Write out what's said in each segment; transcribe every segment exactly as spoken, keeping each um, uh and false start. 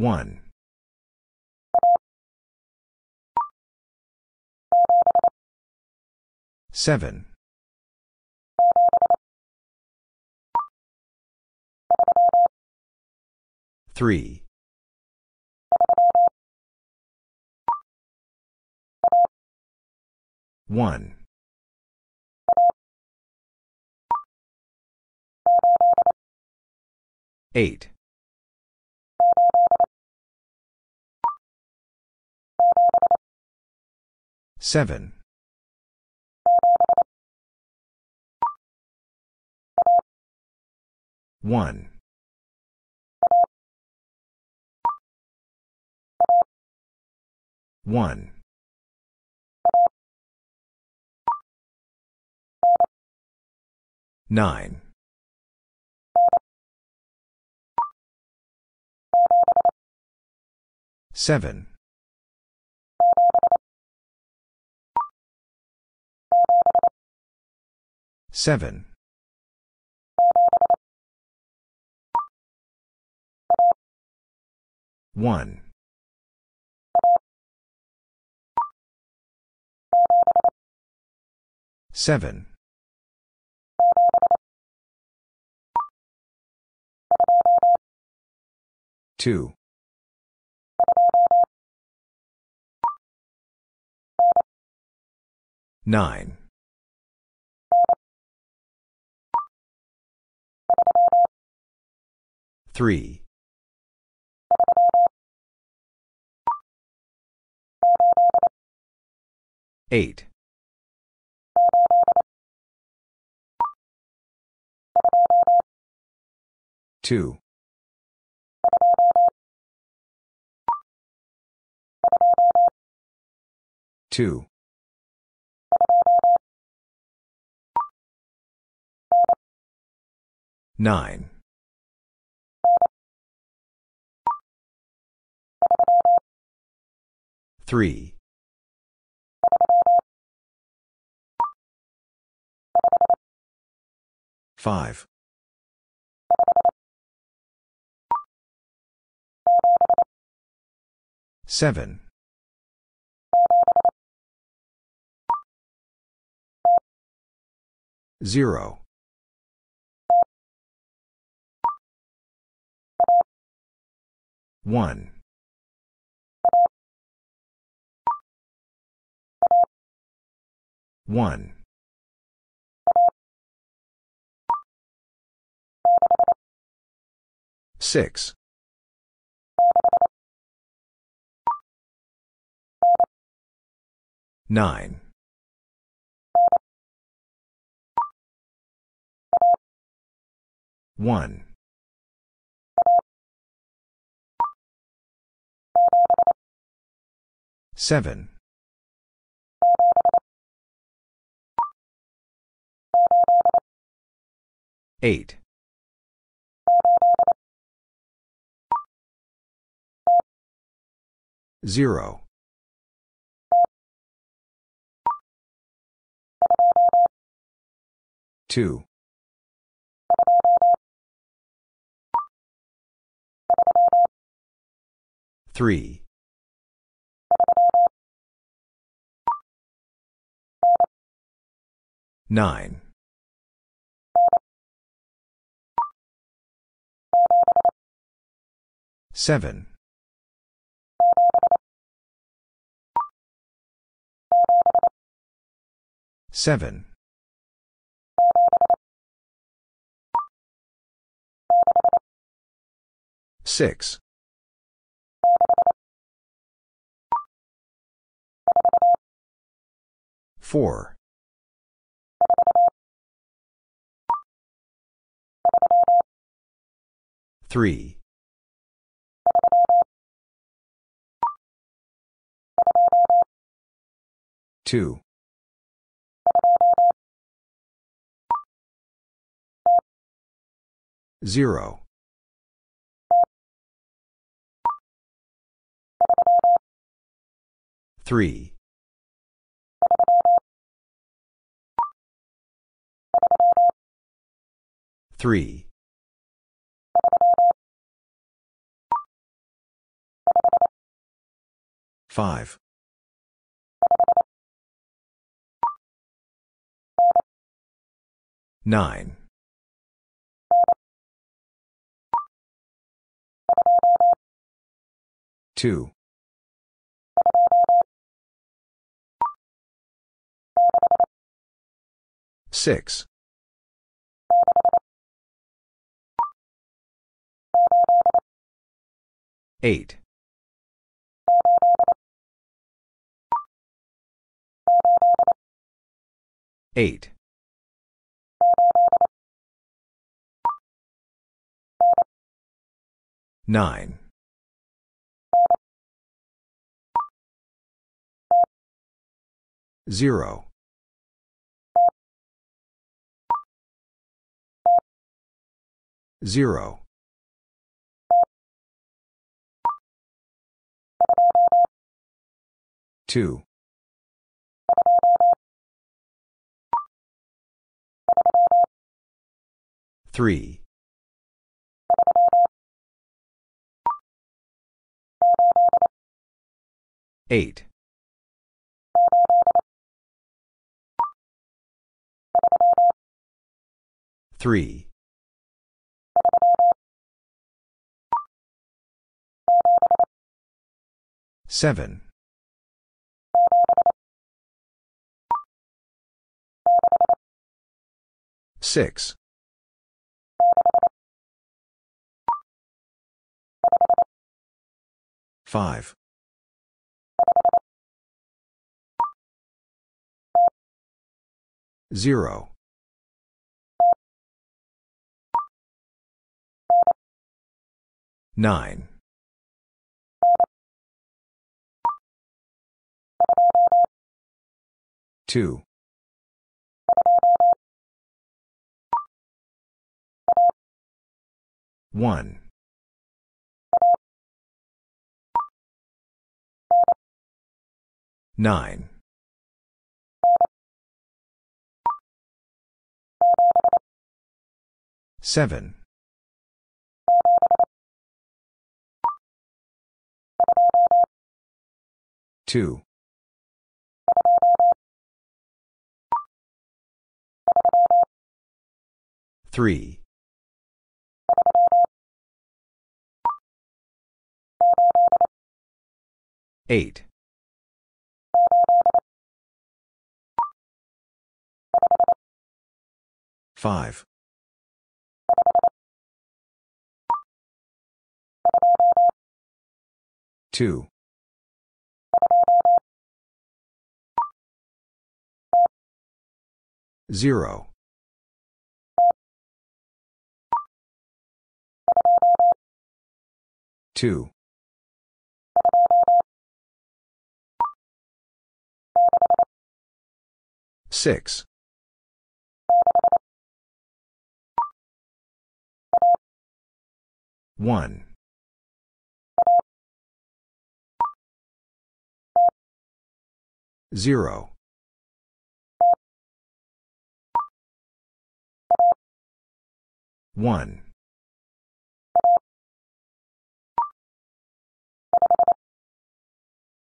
One. Seven. Three. One. Eight. Seven. One. One. Nine. Seven. Seven. One. Seven. Two. Nine. Three. Eight. Two. Two. Nine. Three. Five. Seven. Zero. One. One. Six. Nine. One. Seven. Eight. Zero. Two. Three. Nine. Seven. Seven. Six. Four. Three. Two. Zero. Three. Three. Five. Nine. Two. Six. Eight. Eight. Nine. Zero. Zero. Two. Three. Eight. Three. Seven. Six. Five. Zero. Nine. Two. One. Nine. Seven. Two. Three. Eight. Five. Two. Zero. Two. Six. One. Zero. One.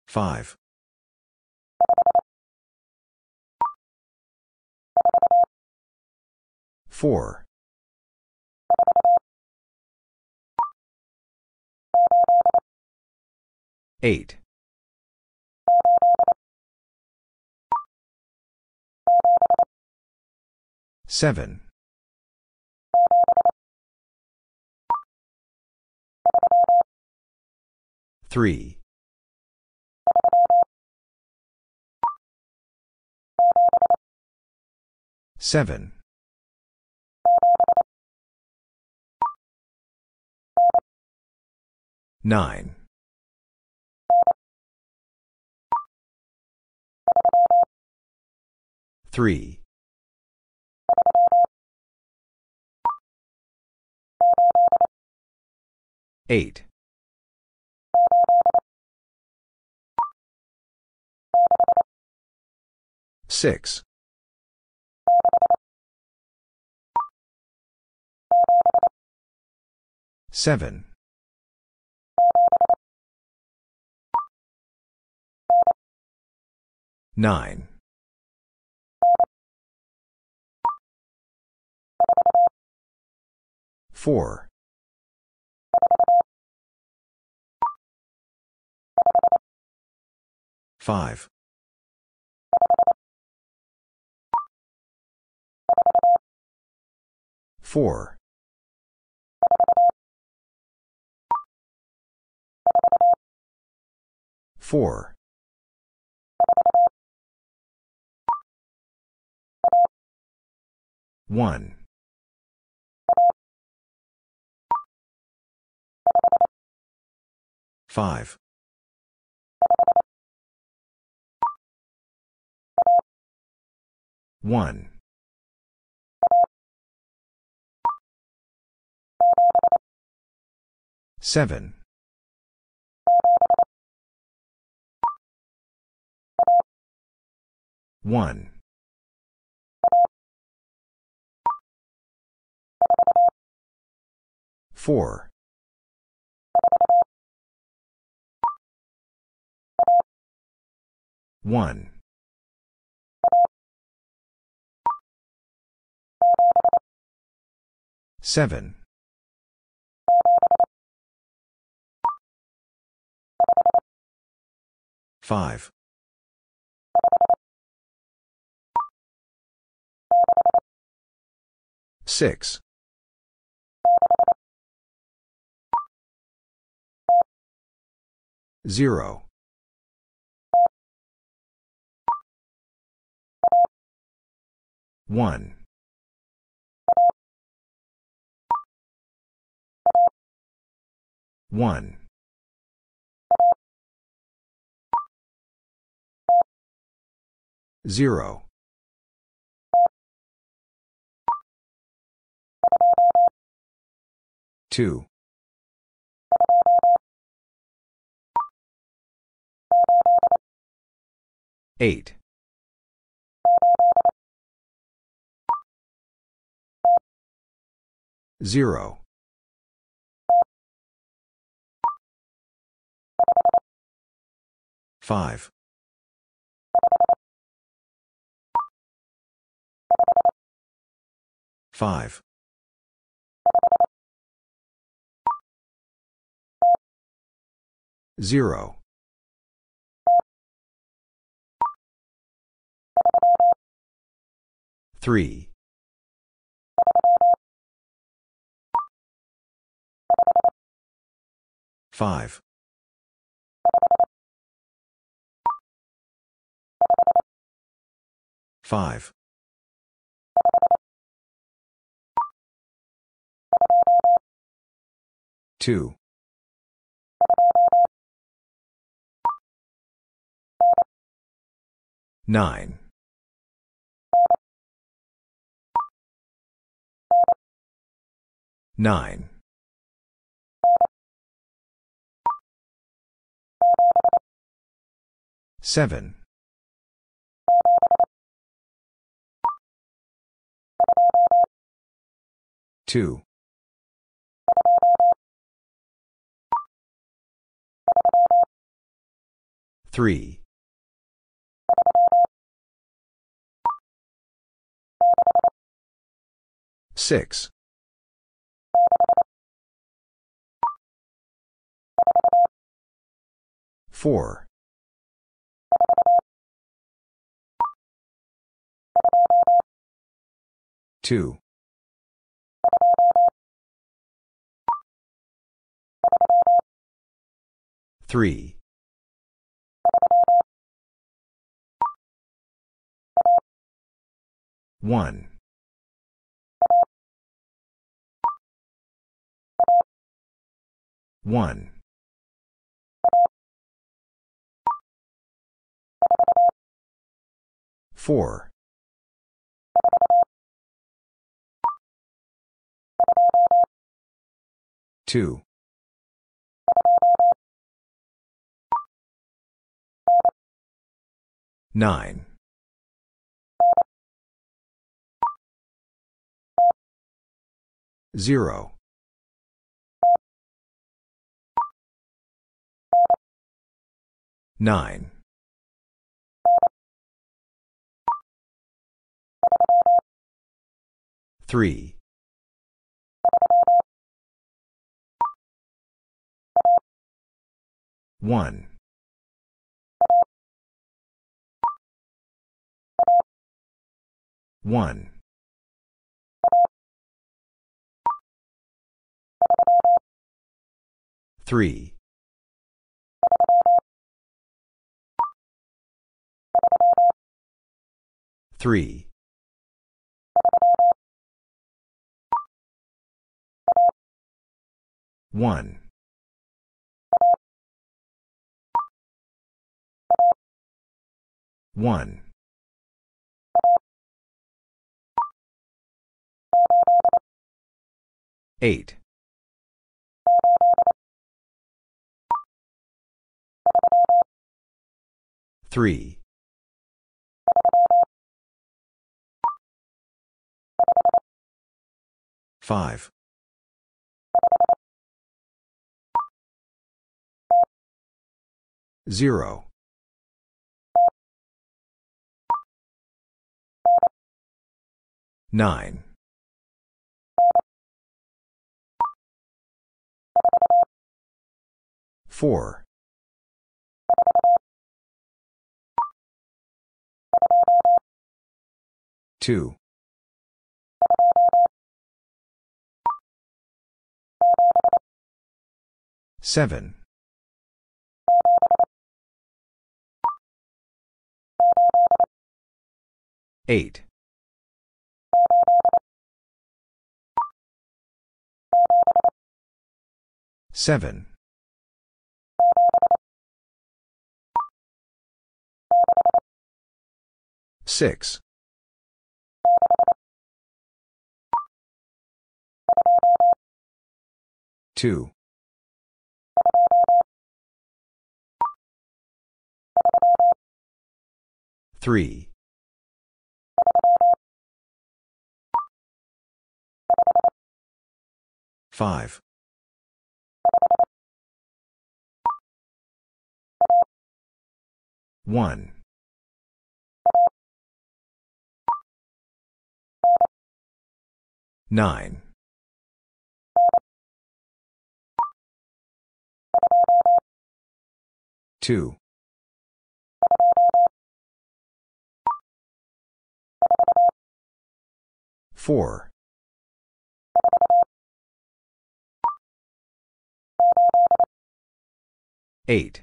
Five. Four. Eight. Seven. Three. Seven. Nine. Three. Eight. Six. Seven. Nine. Four. Five. Four. Four. One. Five. One. Seven. One. Four. One. Seven. Five. Six. Zero. One. One. Zero. Two. Eight. Zero. Five. Five. Zero. Three. Five. Five. Two. Nine. Nine. Seven. Two. Three. Six. Four. Two. Three. One. One. Four. Two. Nine. Zero. Nine. three. one. one. three. three. one. one. eight. three. five. zero. nine. four. two. seven. eight. seven. six. two. three. five. one. nine. two. four. eight.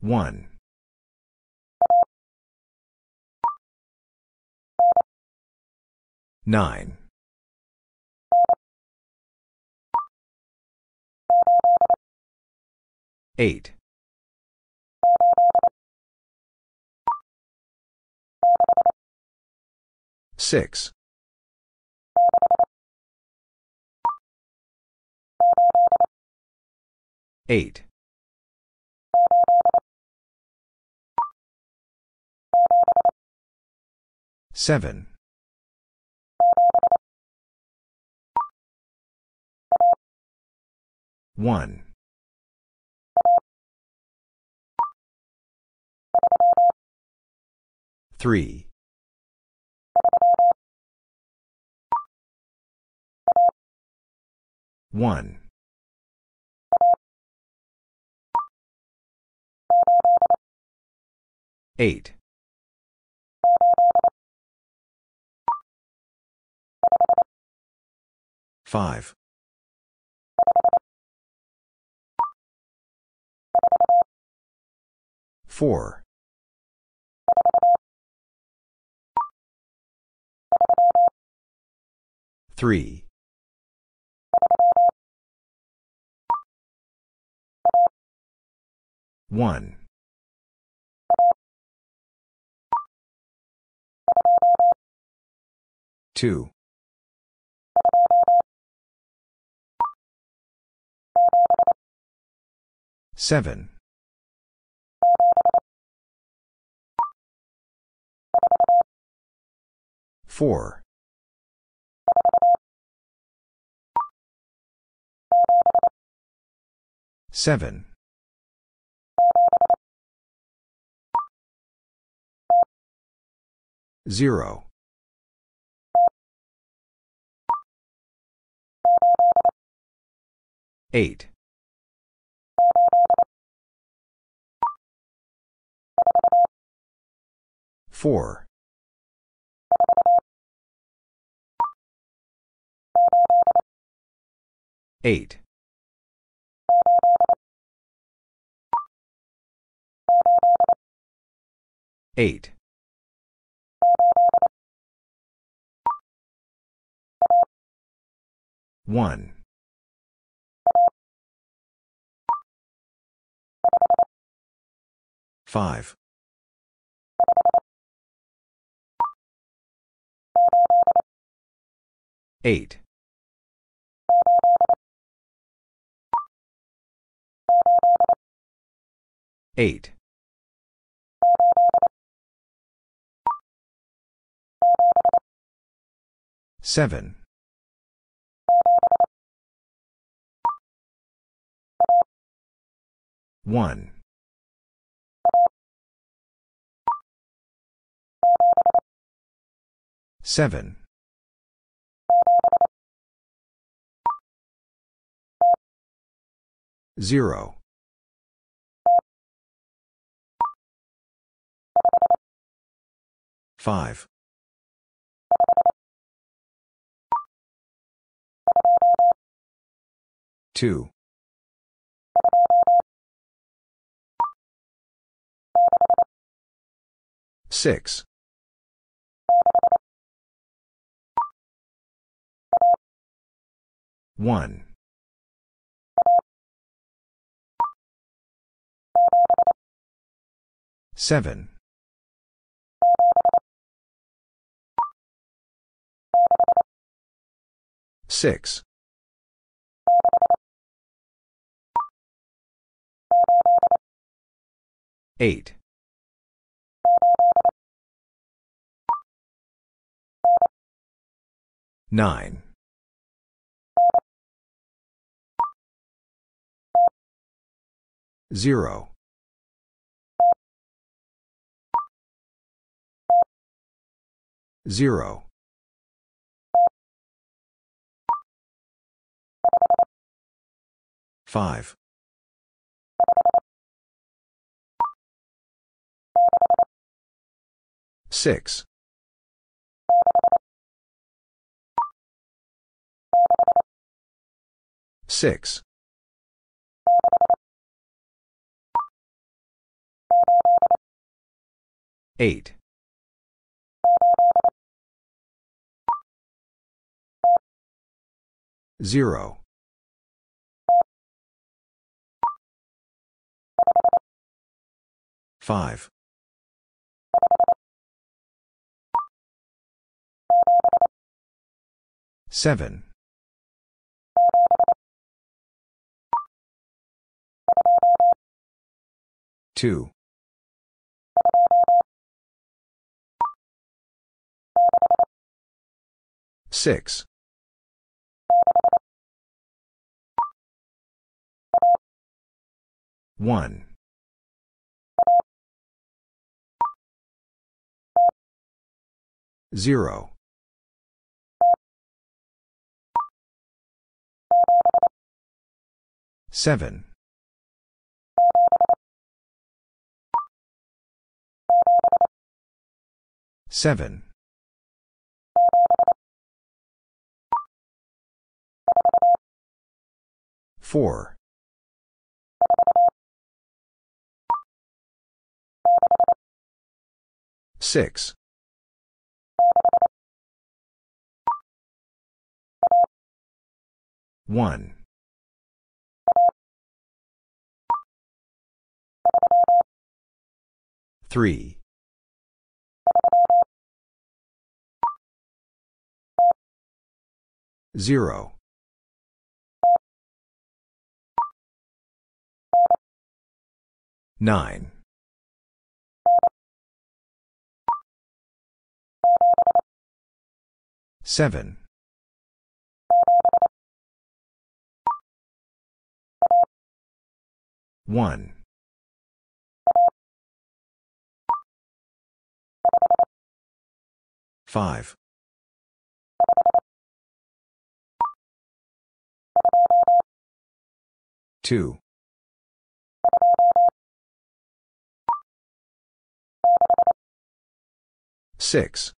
one. nine. eight. six. eight. seven. one. three. one. eight. five. four. three. one. two. seven. four. seven. Zero. Eight. Four. Eight. Eight. One. Five. Eight. Eight. Seven. One. Seven. Zero. Five. Two. Six. One. Seven. Six. Eight. Nine. Zero. Zero. Five. Six. Six. Eight. Zero. Five. Seven. Two. Six. One. Zero. Seven. Seven. Four. Six. One. Three. Zero. Nine. Seven. One. five. two. six.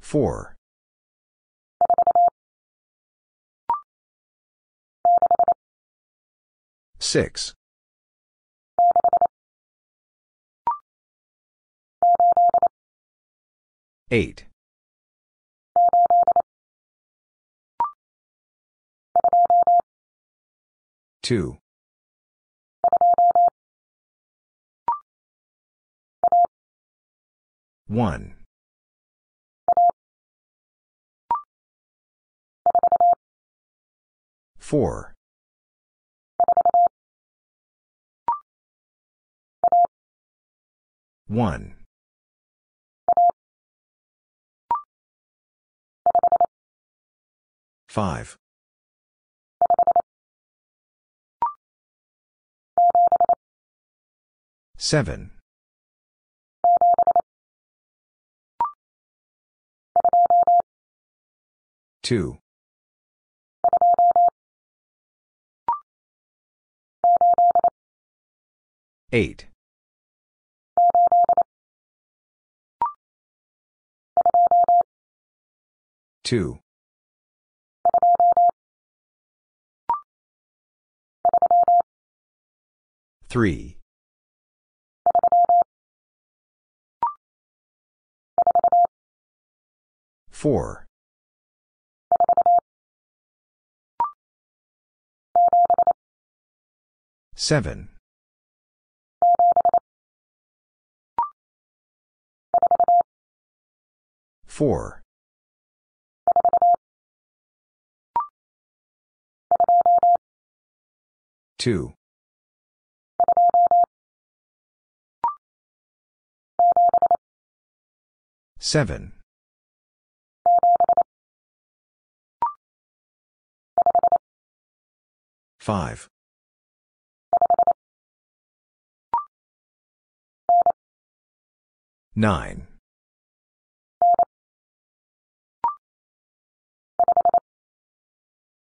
four. six. eight. two. one. four. one. five. seven. two. eight. two. three. four. seven. four. two. seven. five. nine.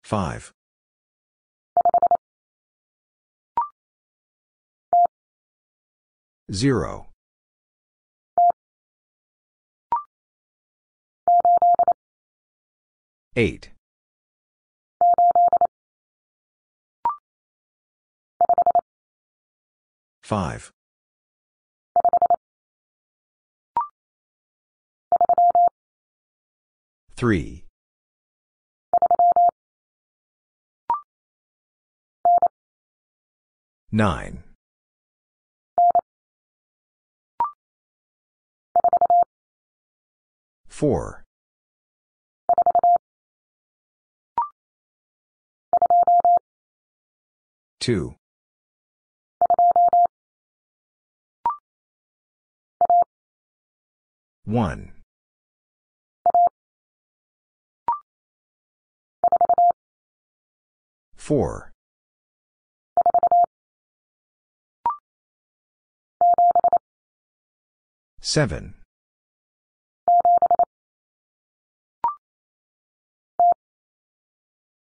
five. zero. eight. five. three. nine. four. two. one. four. seven.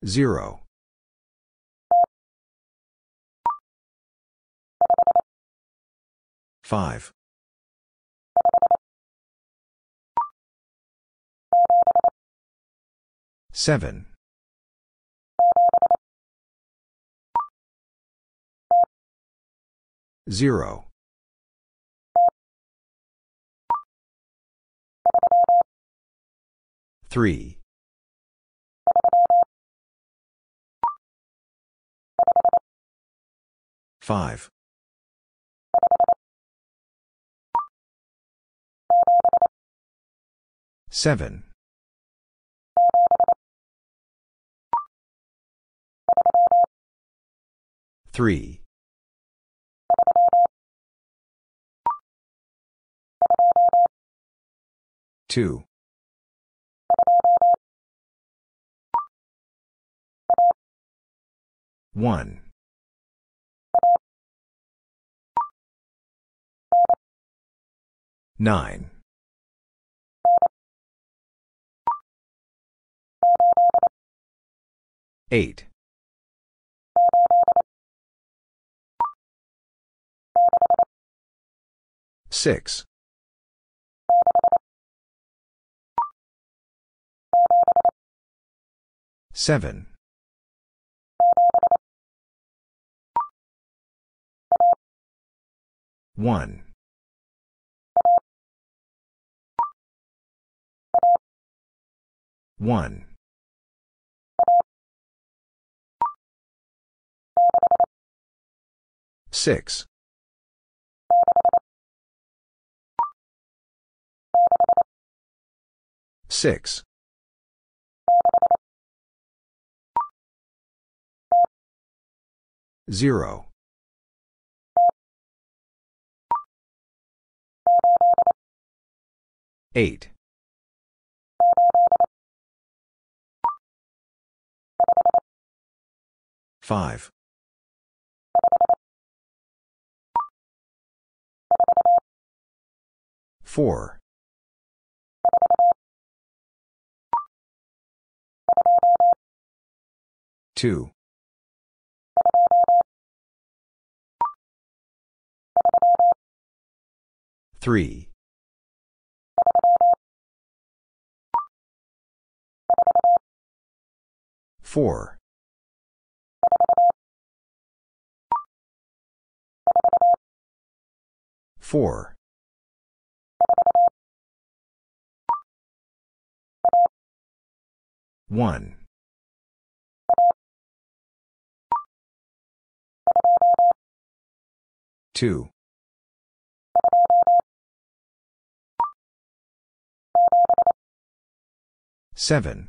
zero. five. seven. zero. three. five. seven. three. two. one. Nine. Eight. Six. Seven. One. One. Six. Six. Zero. Eight. Five. Four. Two. Three. Four. Four. One. Two. Seven.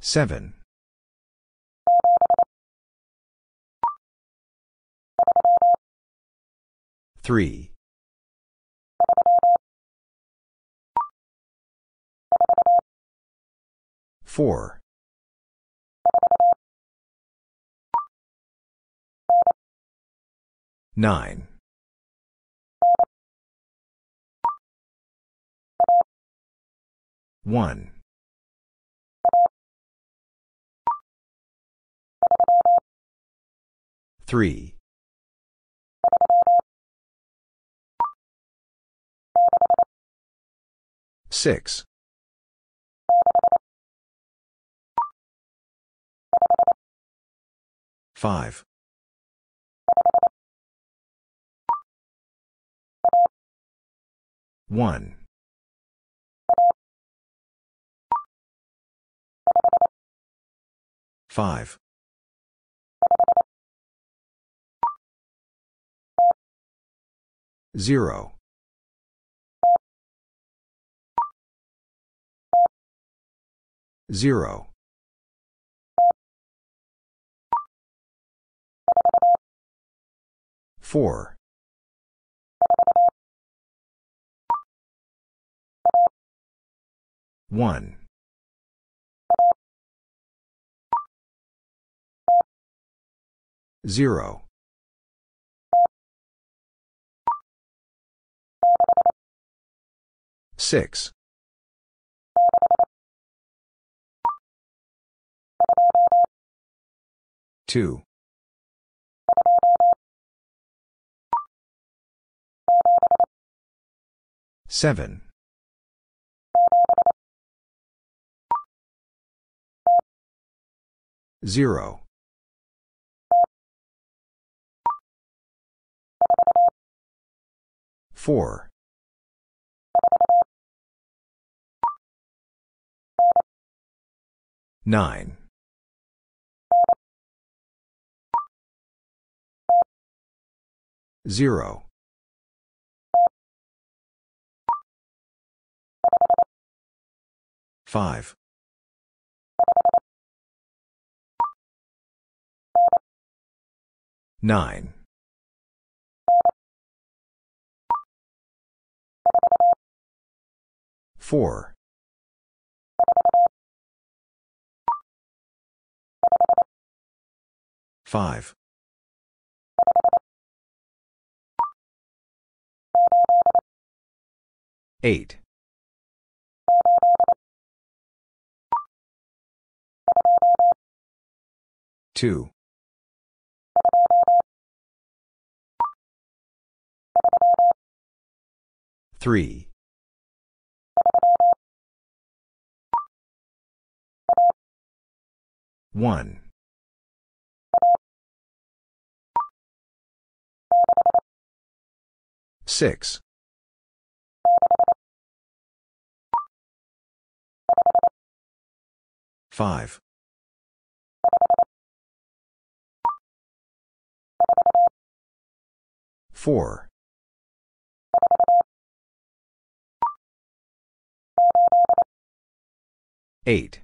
Seven. Three. Four. Nine. One. Three. Six. Five. One. Five. Zero. Zero. Four. One. Zero. Six. Two. Seven. Zero. Four. Nine. Zero. Five. Nine. Four. Five. Eight. Two. Three. One. Six. Five. Four. Eight.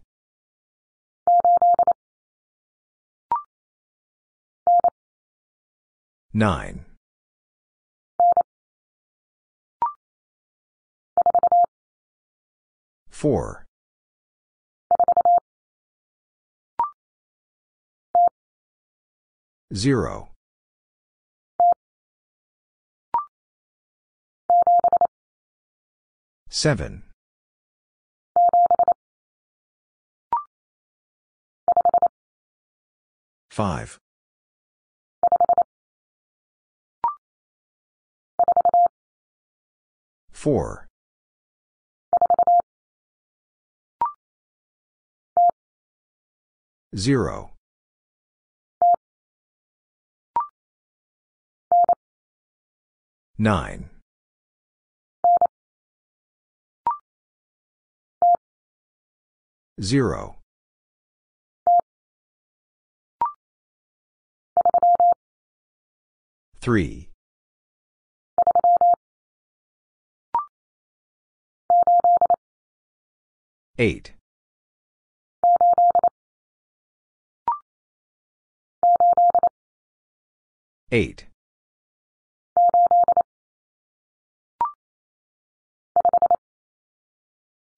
Nine. Four. Zero. Seven. Five. Four. Zero. Nine. Zero. Three. Eight. Eight.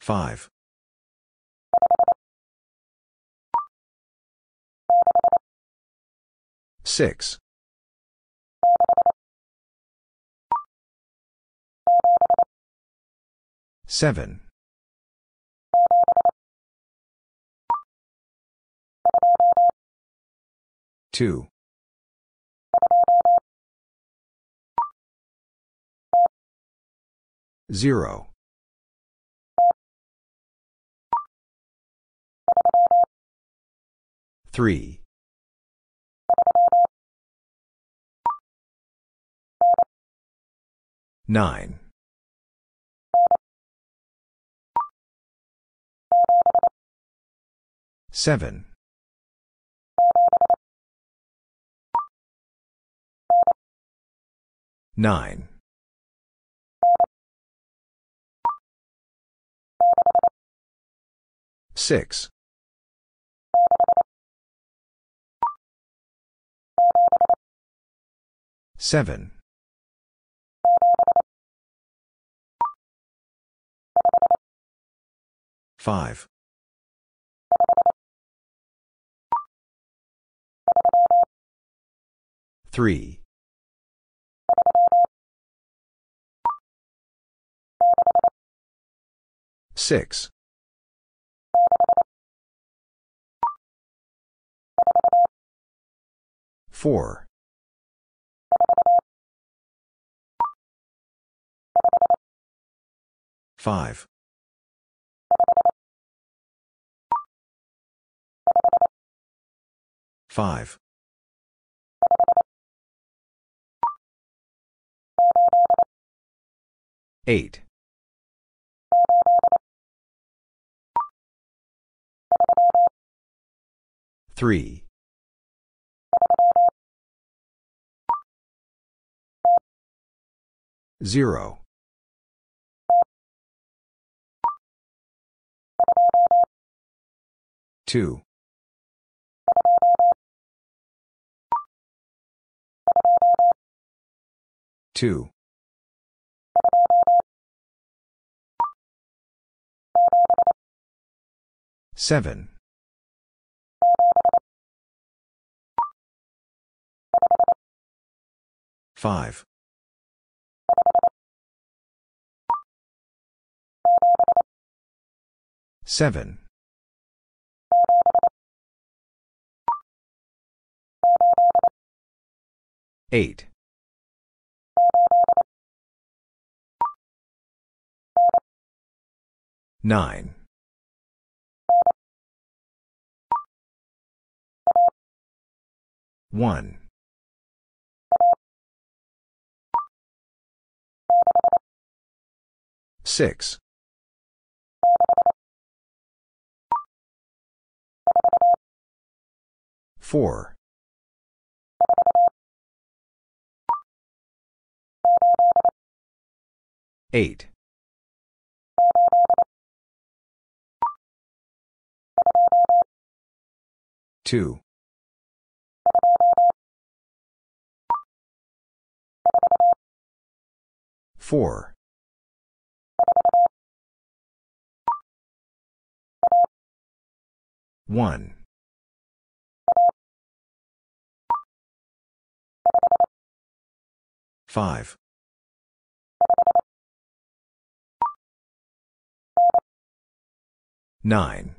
Five. Six. Seven. Two. Zero. Three. Nine. Seven. Nine. Six. Seven. Five. Three. Six. Four. Five. Five. Eight. Three. Zero. Two. Two. Seven. Five. Seven. Eight. Nine. One. Six. Four. Eight. Two. Four. One. Five. Nine.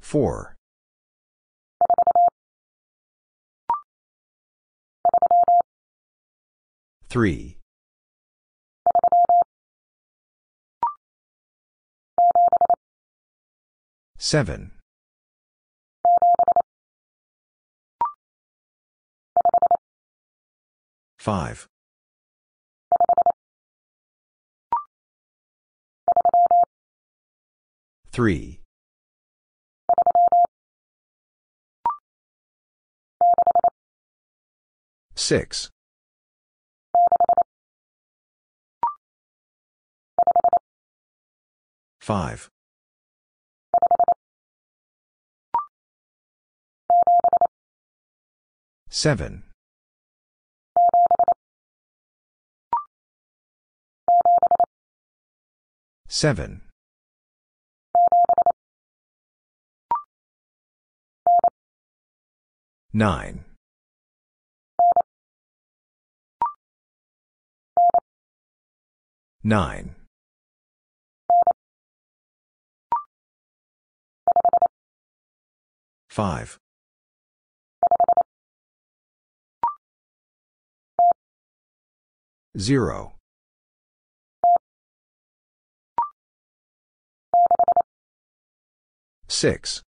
Four. Three. Seven. Five. Three. Six. Five. Seven. Seven. Nine. Nine. Five. Zero. Six.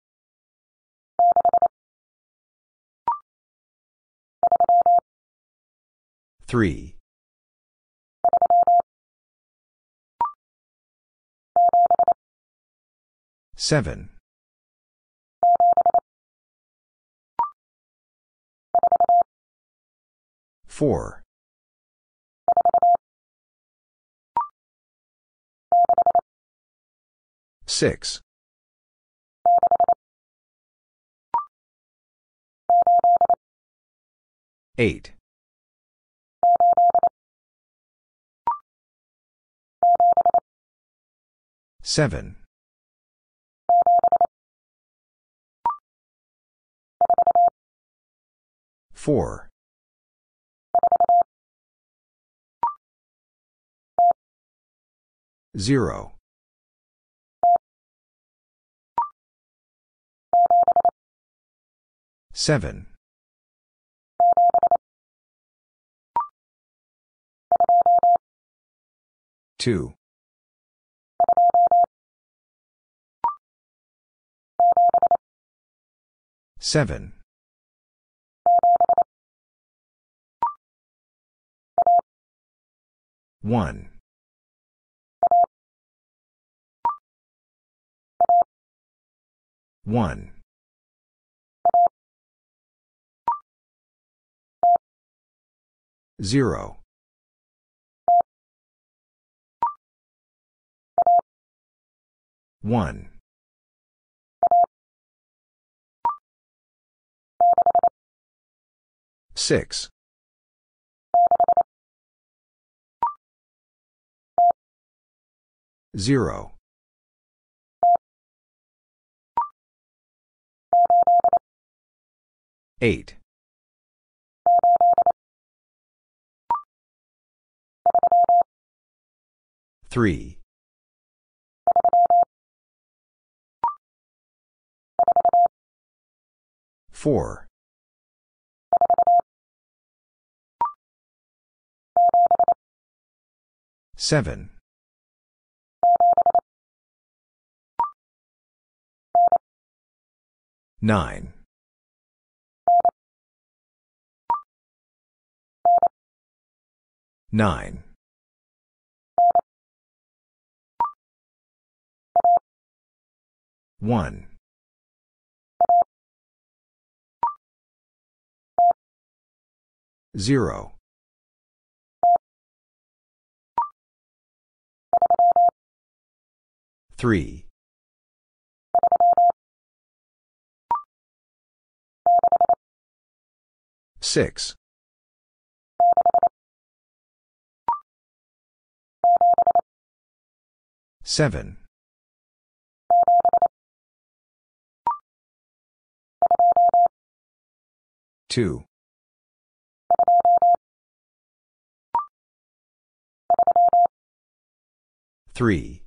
Three. Seven. Four. Six. Eight. Seven. Four. Zero. Seven. Two. Seven. One. One. Zero. One. Six. Zero. eight. three. four. seven. nine. nine. one. zero. three. six. seven. two. three.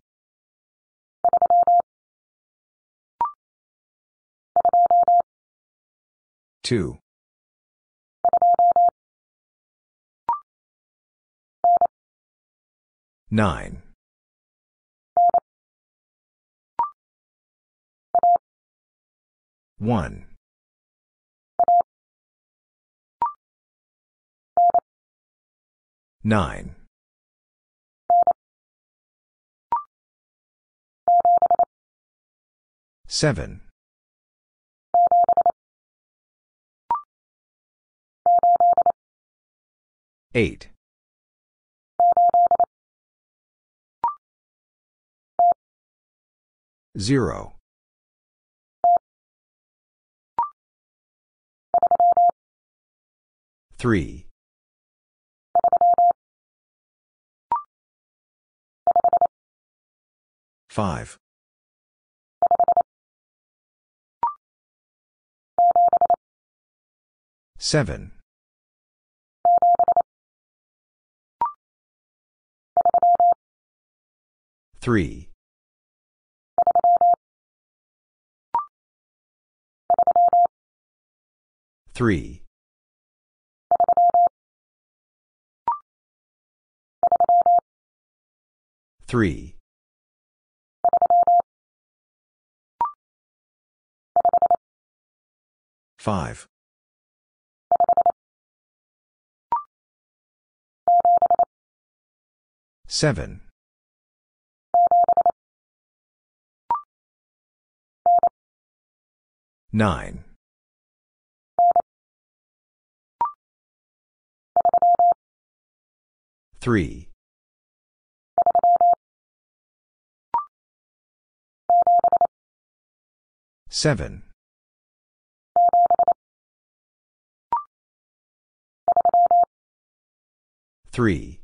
two. nine. one. nine. seven. eight. zero. three. five. seven. three. three. three. five. seven. nine. three. seven. three.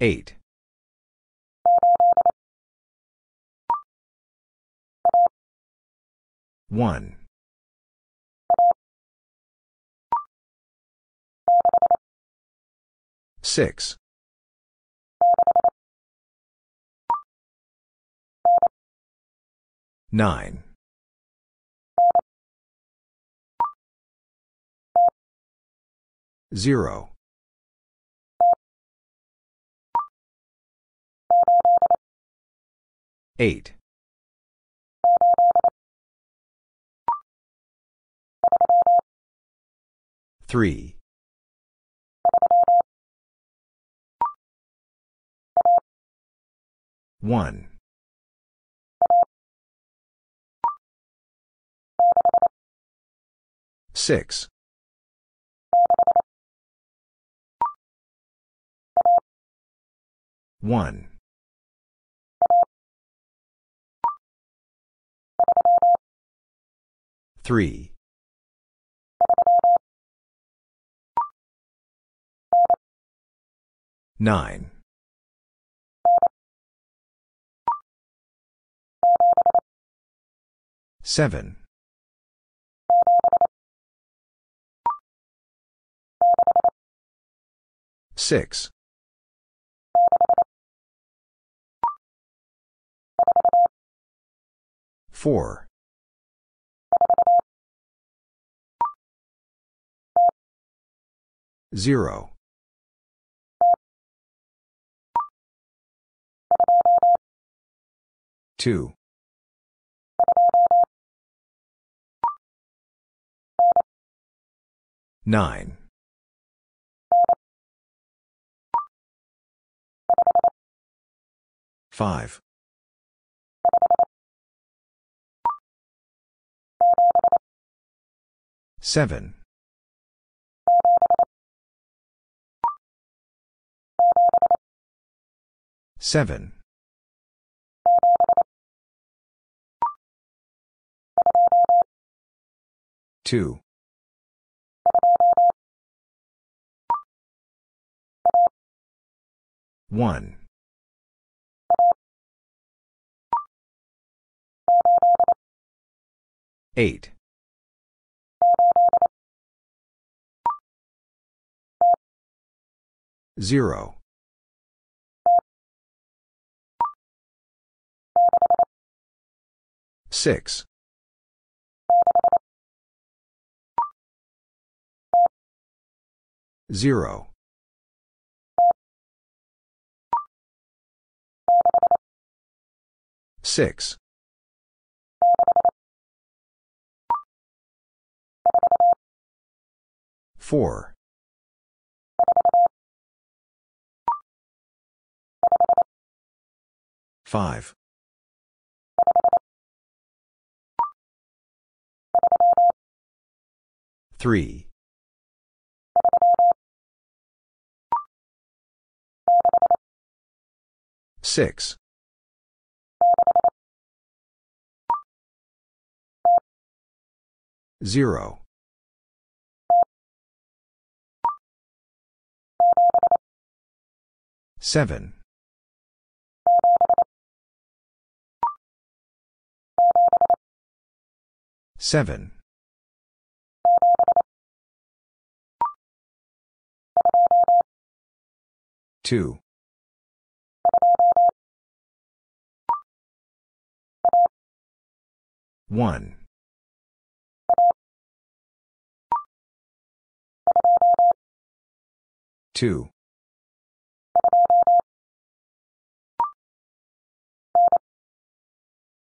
eight. one. six. nine. zero. eight. three. one. six. one. three. nine. Seven. Six. Four. Zero. Two. Nine. Five. Seven. Seven. Two. One. Eight. Zero. Six. Zero. Six. Four. Five. Three. Six. Zero. Seven. Seven. Two. One. Two.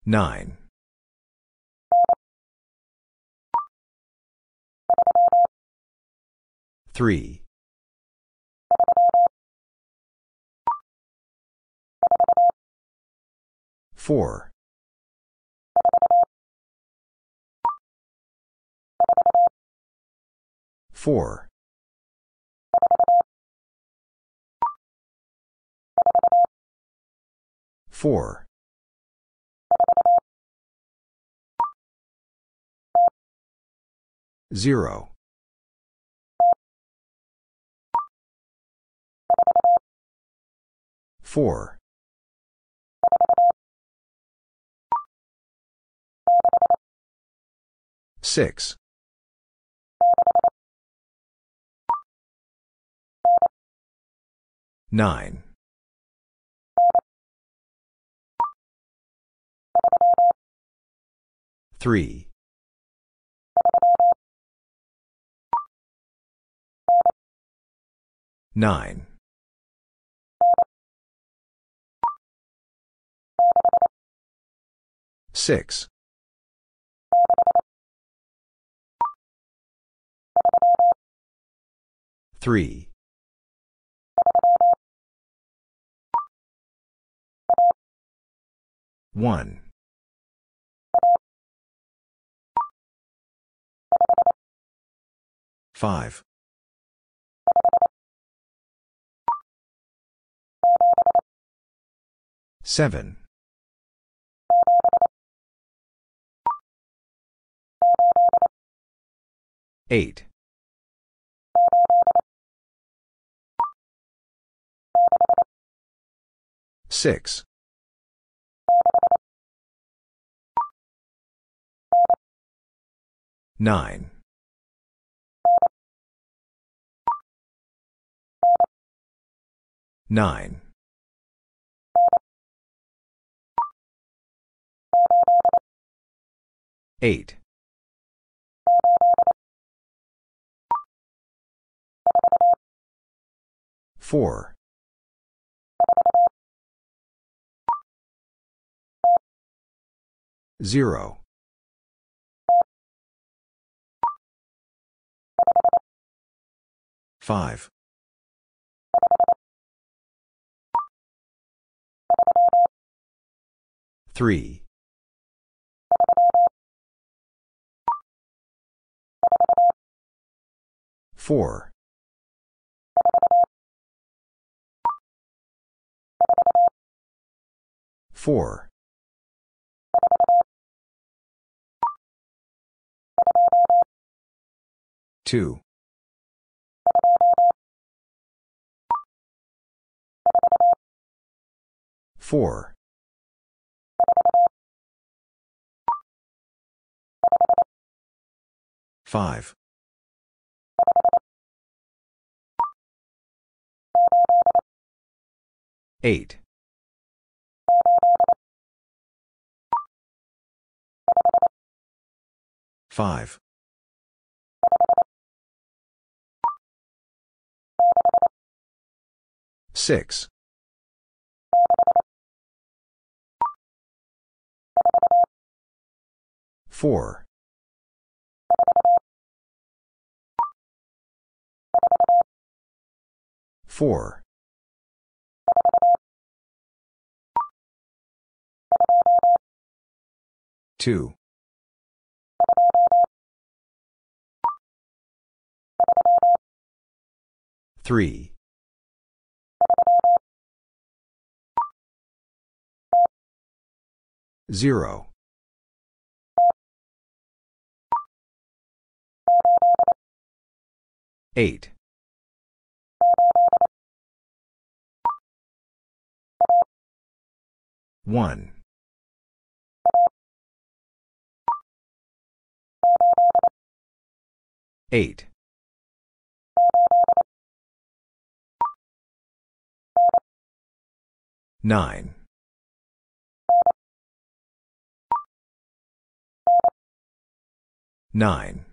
Nine. Three. Four. Four. Four. Zero. Four. Six. Nine. Three. Nine. Six. Three. One. Five. Seven. Eight. Six. Nine. Nine. Eight. Four. Zero. Five. Three. Four. Four. Two. Four. Five. Eight. Five. Six. Four. Four. Two. Three. Zero. Eight. One. Eight. Nine. Nine.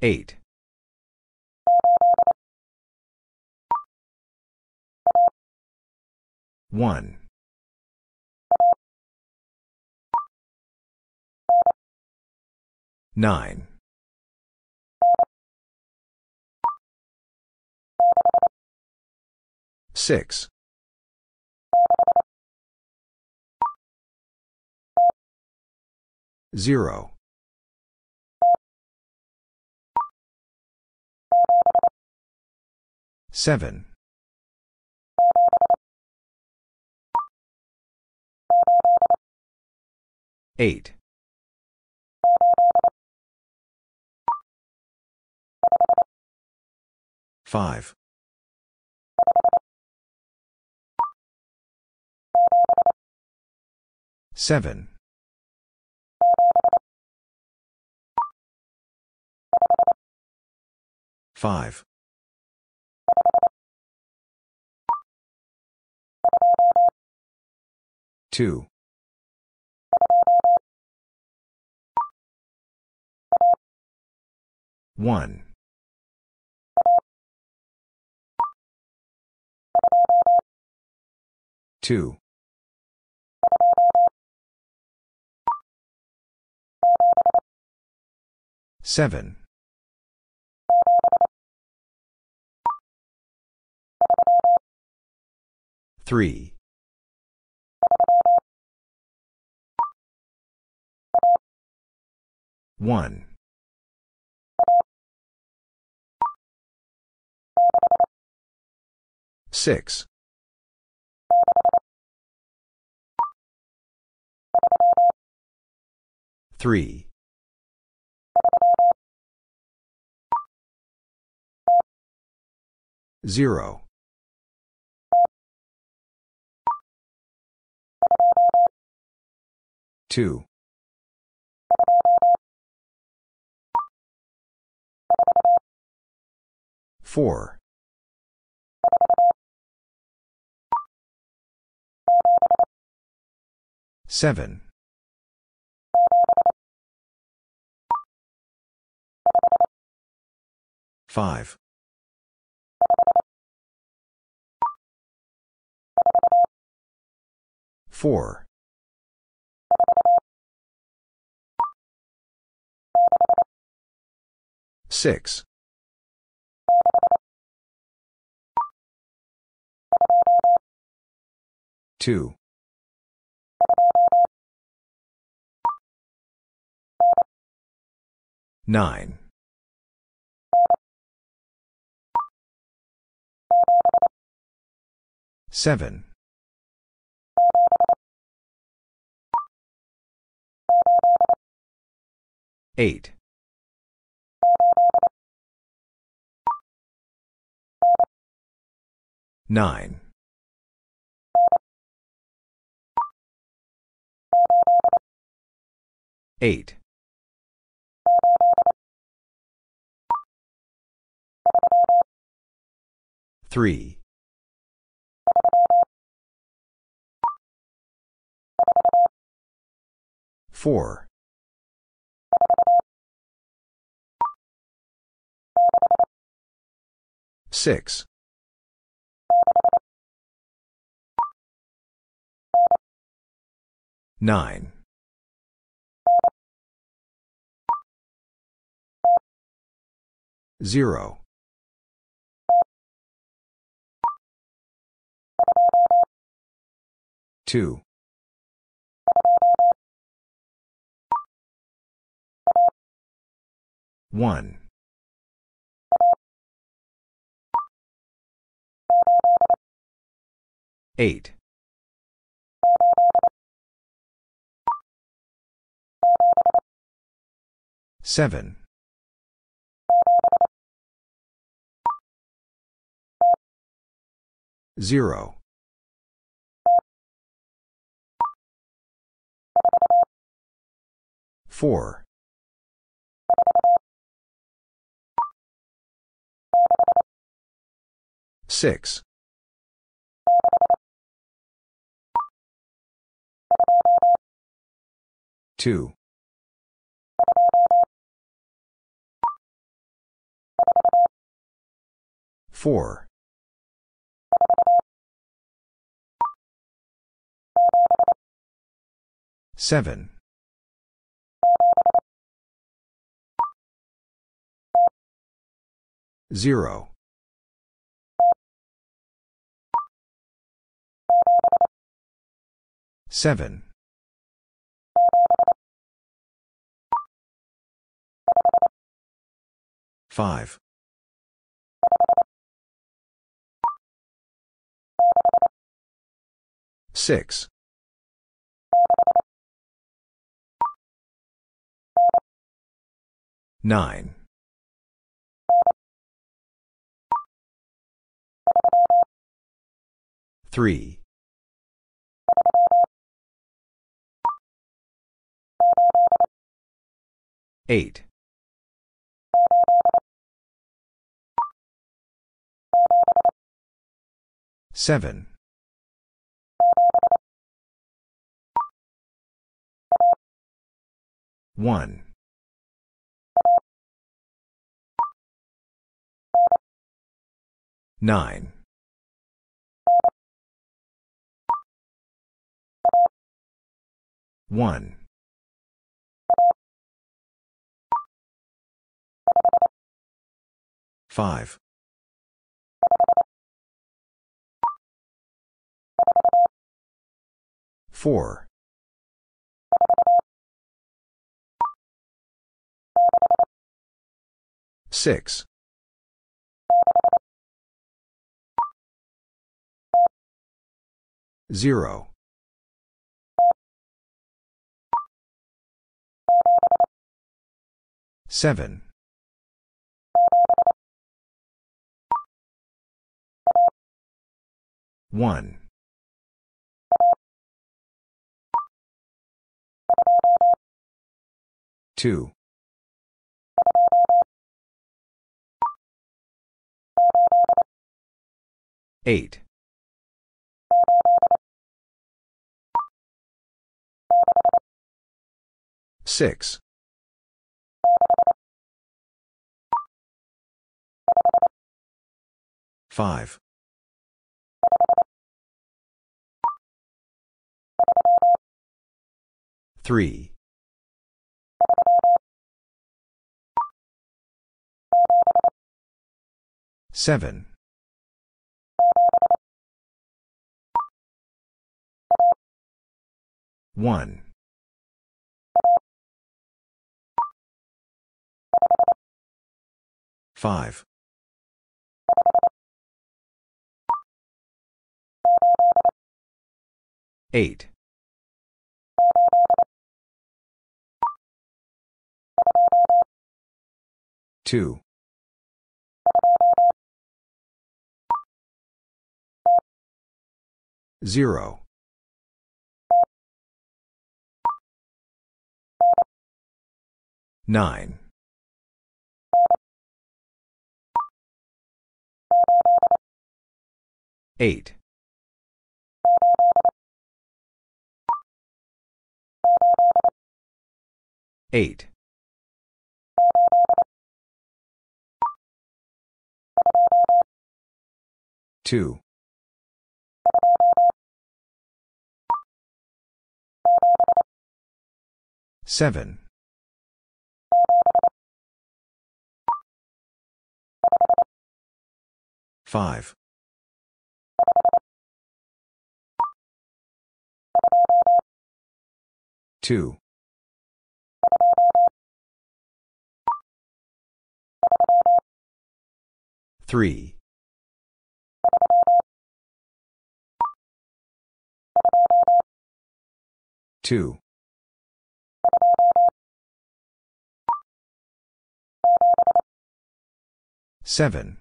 Eight. One. Nine. Six. Zero. Seven. Eight. Five. Seven. Five. Two. One. Two. Seven. Three. One. Six. Three. Zero. two. four. seven. five. four. six. two. nine. seven. eight. nine. eight. three. four. six. nine. zero. two. one. eight. seven. zero. four. six. two. four. seven. zero. seven. five. six. nine. three. eight. seven. one. nine. one. five. four. six. zero. seven. one. two. eight. six. five. three. seven. one. five. eight. two. zero. nine. eight. eight. two. seven. five. two. three. two. seven.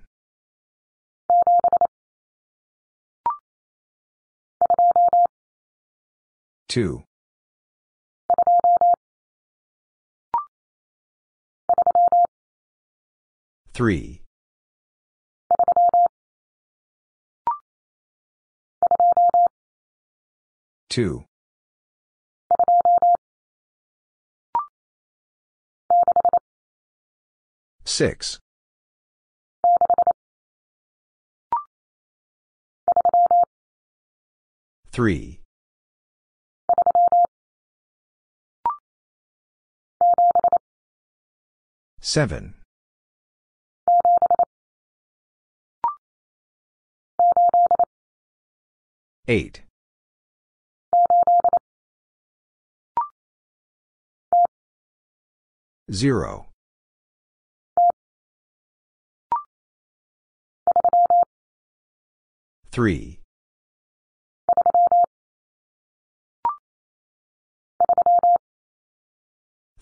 two. three. two. six. three. seven. eight. zero. three.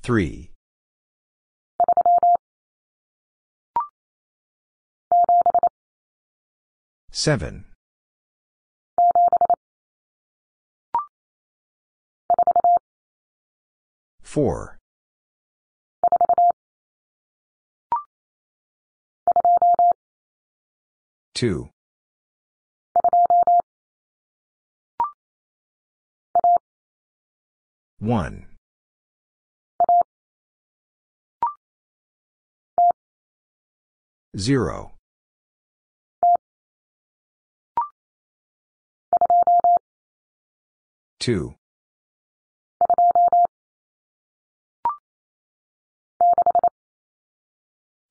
three. seven. four. two. one. zero. two.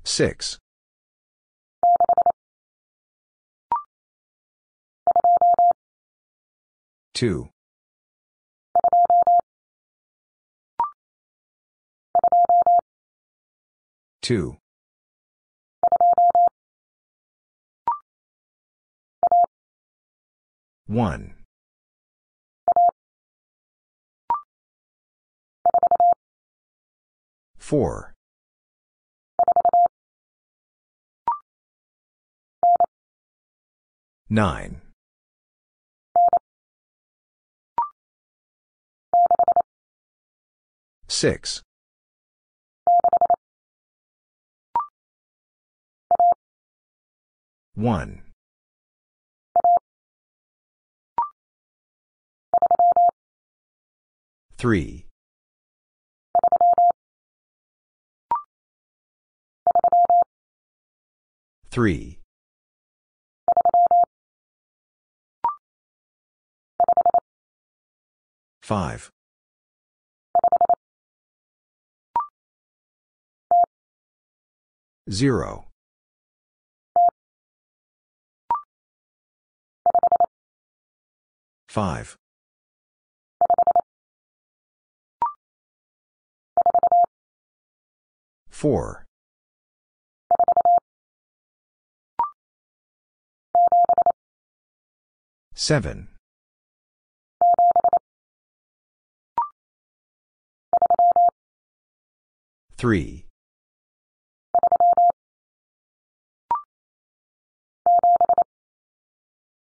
six. two. two. one. four. nine. six. One. Three. Three. Five. Zero. Five. Four. Seven. Three.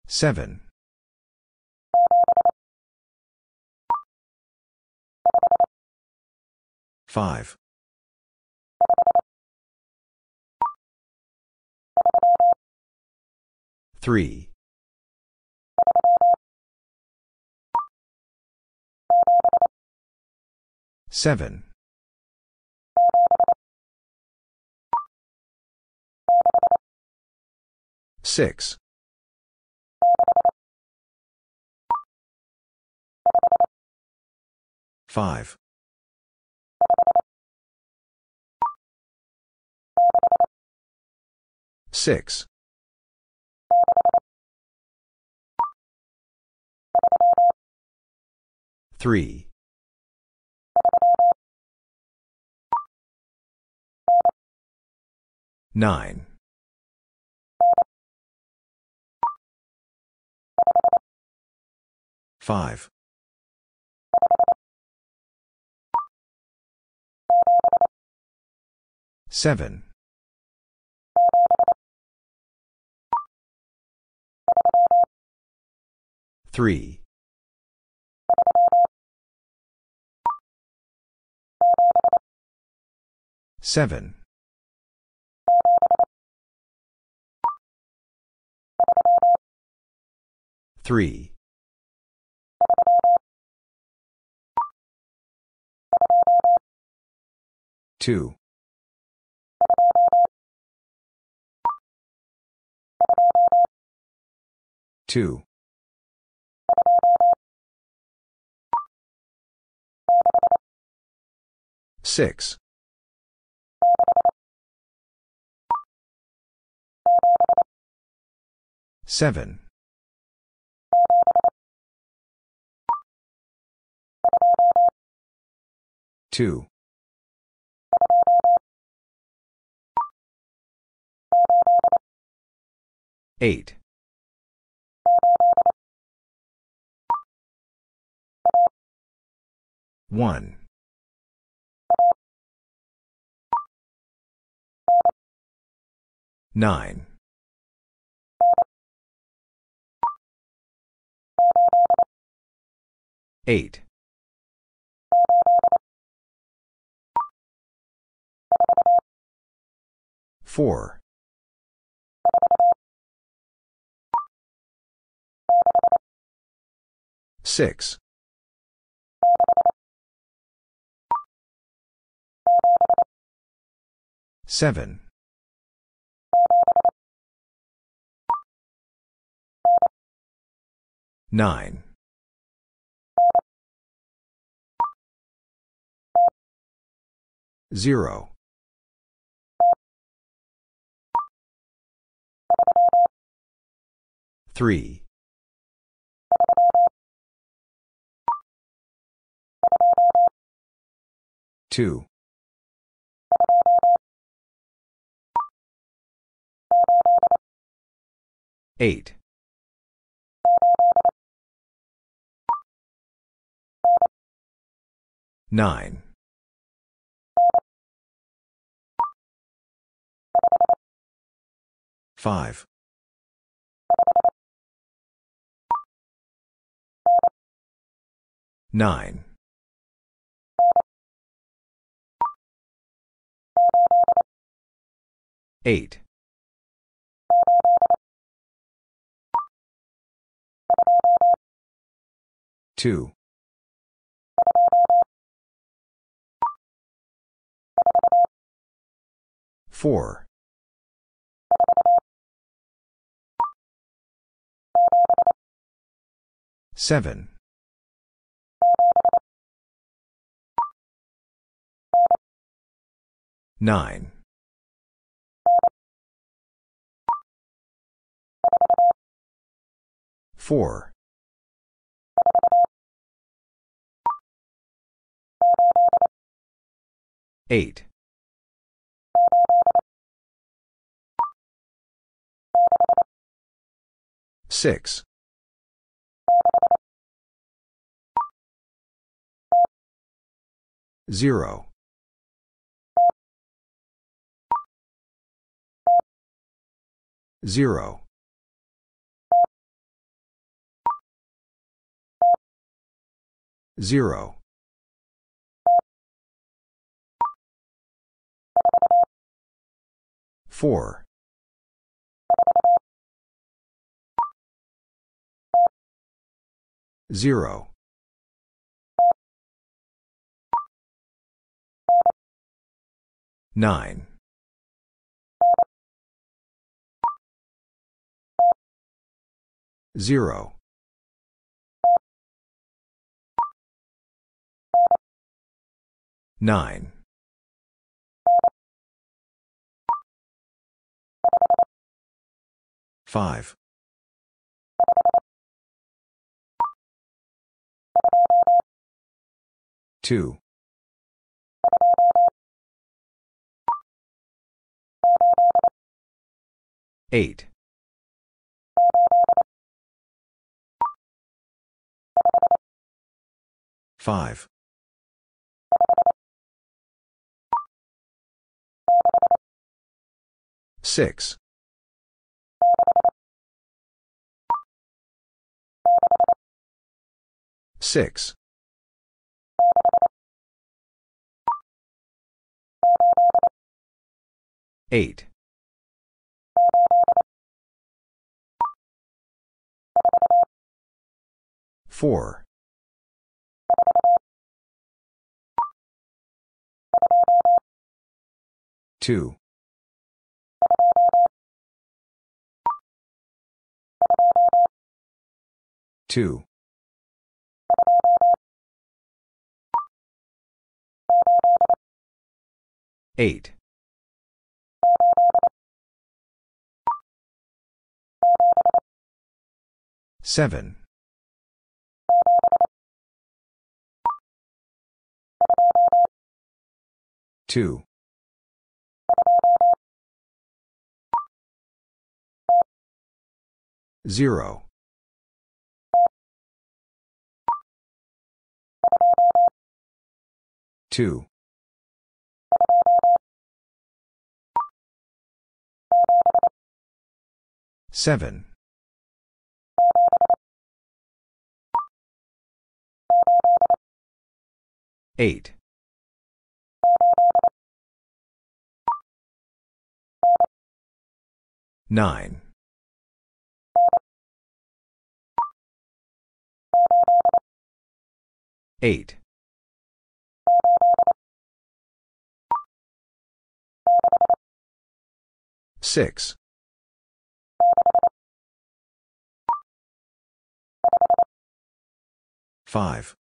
Seven. Five. Three. Seven. Six. Five. Six. Three. Nine. Five. Seven. Three. Seven. Three. Two. Two. Six. Seven. Two. Eight. One. Nine. Eight. Four. Six. Seven. Nine. Zero. Three. Two. Eight. Nine. Five. Nine. Eight. two. four. seven. nine. four. eight. six. zero. zero. zero. four. zero. nine. zero. nine. five. two. eight. five. six. six. eight. four. two. two. eight. seven. two. zero. two. seven. eight. nine. eight. six. five.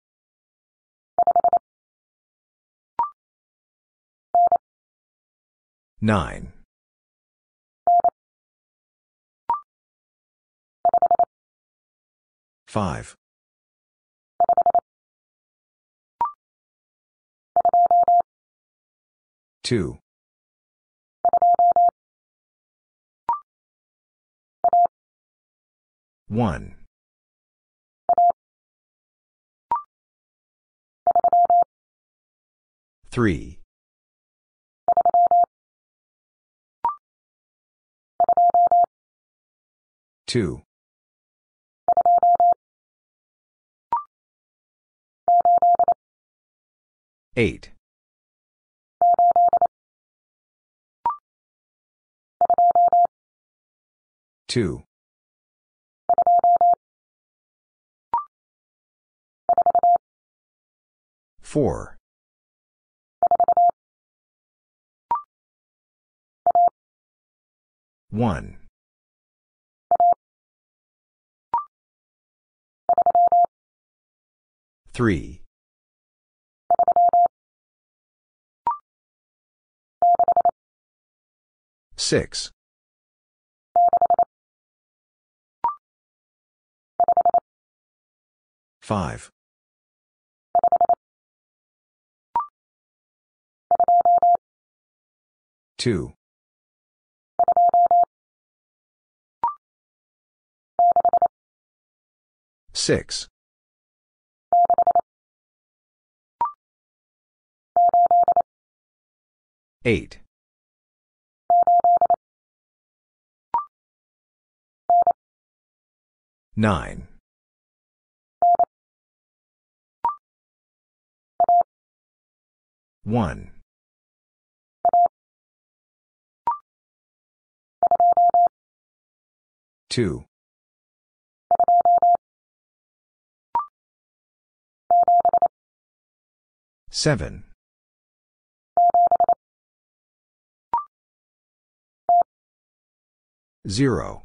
nine. five. two. one. three. two. eight. two. Four. One. Three. Six. Five. Two. Six. Eight. Nine. One. Two. Seven. Zero.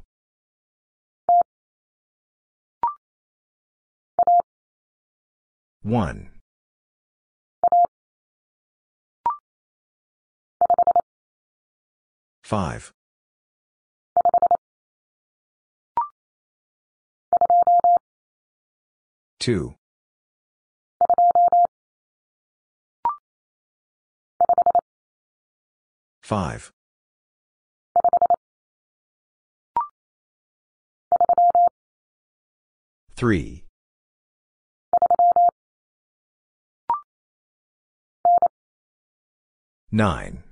One. Five. Two. Five. Three. Nine.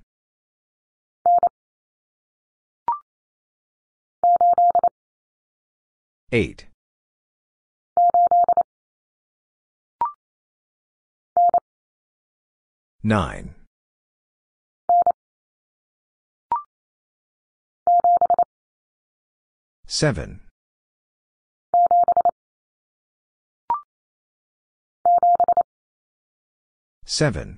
Eight. Nine. Seven. Seven.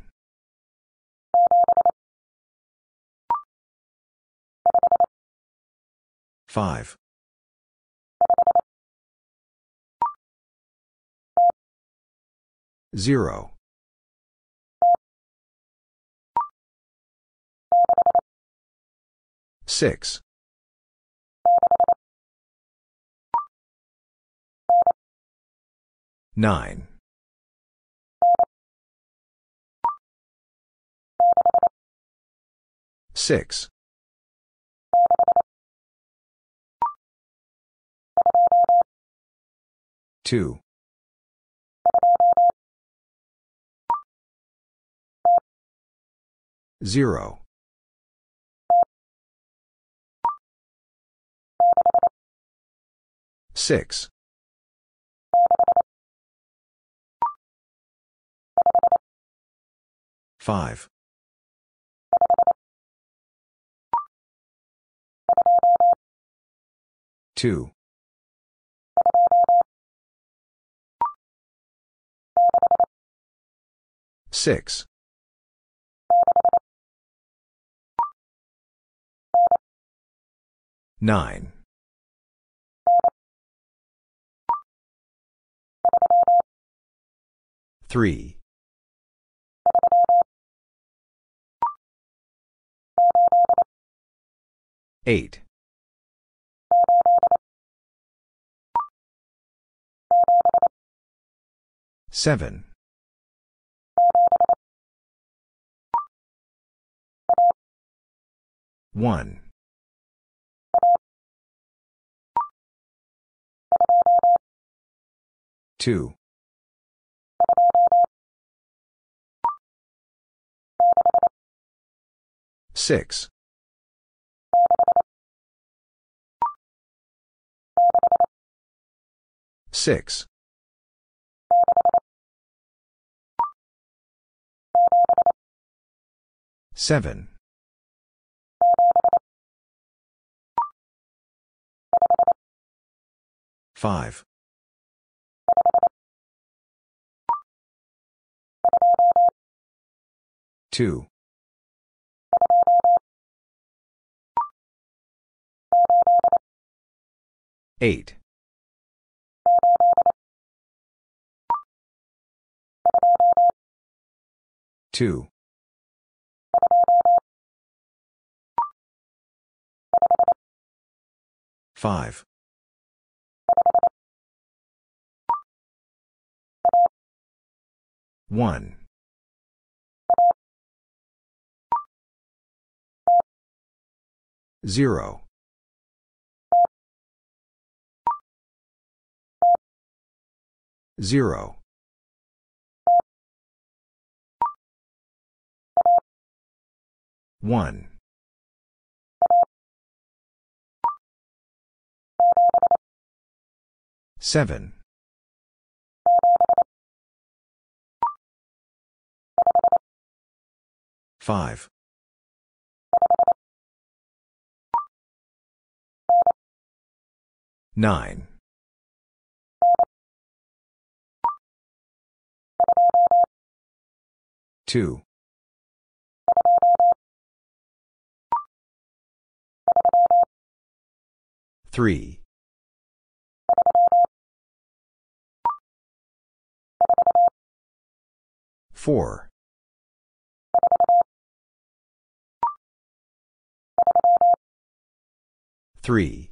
Five. Zero. Six. Nine. Six. Two. Zero. Six. Five. Two. Six. Nine. Three. Eight. Seven. One. Two. Six. Six. Seven. Five. two. eight. two. five. one. zero. zero. one. seven. five. nine. two. three. four. three.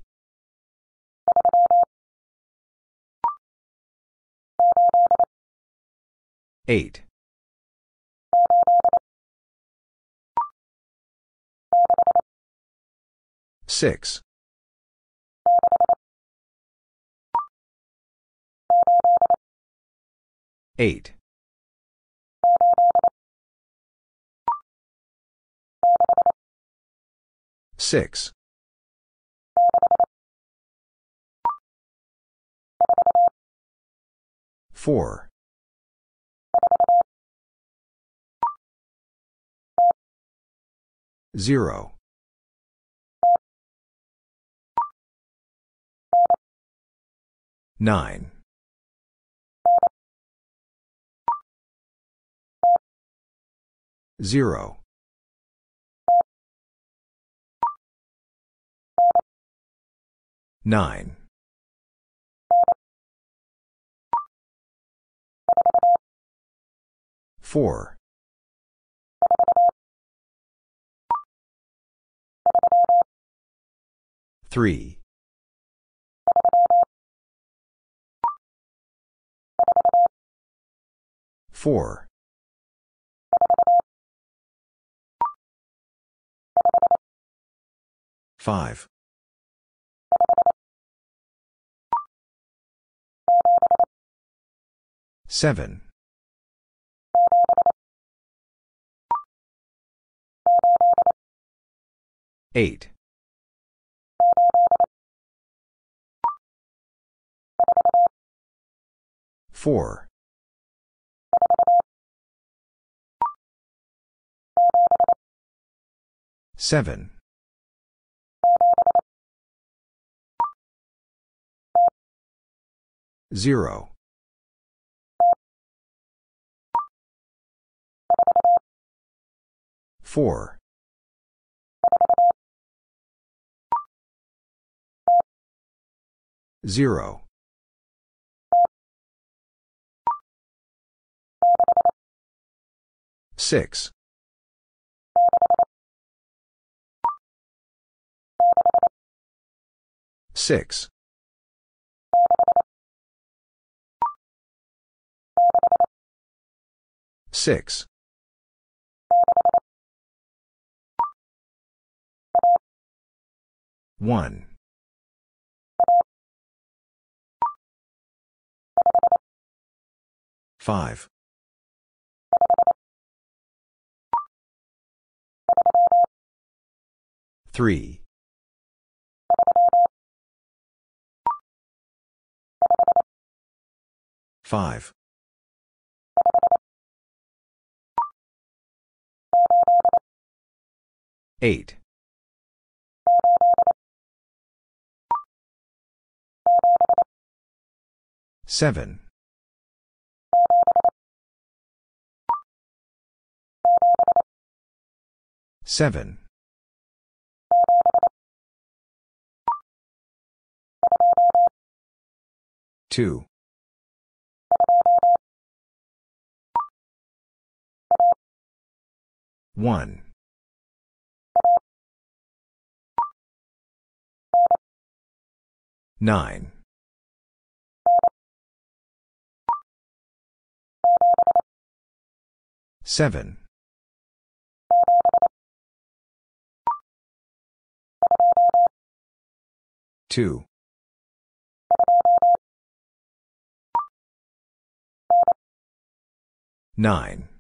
eight. six. eight. six. four. zero. nine. zero. nine. four. three. four. five. seven. eight. four. seven. zero. four. zero. six. six. six. one. five. three. five. eight. seven. Seven. Two. One. Nine. Seven. Two. Nine.